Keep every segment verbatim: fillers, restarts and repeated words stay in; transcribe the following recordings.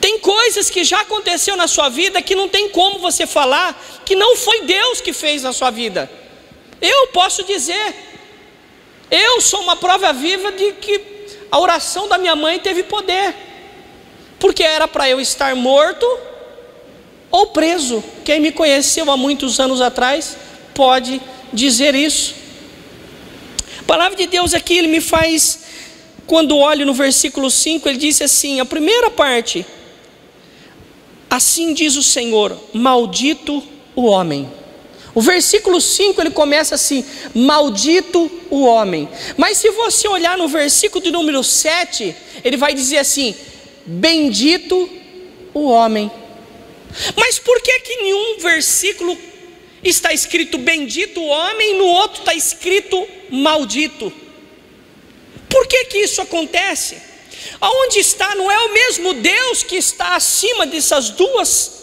Tem coisas que já aconteceu na sua vida que não tem como você falar que não foi Deus que fez na sua vida. Eu posso dizer, eu sou uma prova viva de que a oração da minha mãe teve poder, porque era para eu estar morto ou preso. Quem me conheceu há muitos anos atrás pode dizer isso. A palavra de Deus aqui, ele me faz, quando olho no versículo cinco, ele disse assim, a primeira parte, assim diz o Senhor, maldito o homem. O versículo cinco ele começa assim, maldito o homem. Mas se você olhar no versículo de número sete, ele vai dizer assim, bendito o homem. Mas por que que em um versículo está escrito bendito o homem e no outro está escrito maldito? Por que que isso acontece? Aonde está, não é o mesmo Deus que está acima dessas duas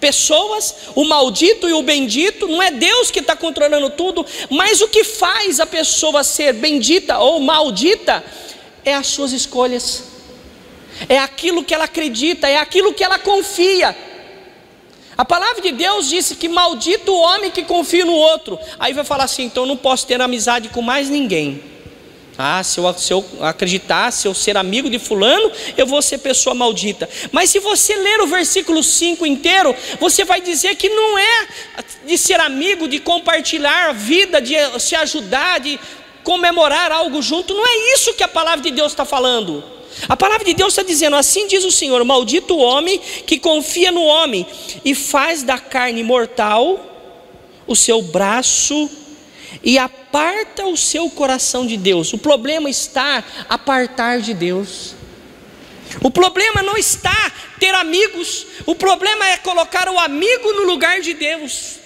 pessoas, o maldito e o bendito? Não é Deus que está controlando tudo, mas o que faz a pessoa ser bendita ou maldita é as suas escolhas, é aquilo que ela acredita, é aquilo que ela confia. A palavra de Deus disse que maldito o homem que confia no outro. Aí vai falar assim, então eu não posso ter amizade com mais ninguém. Ah, se eu, se eu acreditar, se eu ser amigo de fulano, eu vou ser pessoa maldita. Mas se você ler o versículo cinco inteiro, você vai dizer que não é de ser amigo, de compartilhar a vida, de se ajudar, de comemorar algo junto. Não é isso que a palavra de Deus está falando. A palavra de Deus está dizendo, assim diz o Senhor, maldito o homem que confia no homem e faz da carne mortal o seu braço e aparta o seu coração de Deus. O problema está apartar de Deus. O problema não está ter amigos, o problema é colocar o amigo no lugar de Deus.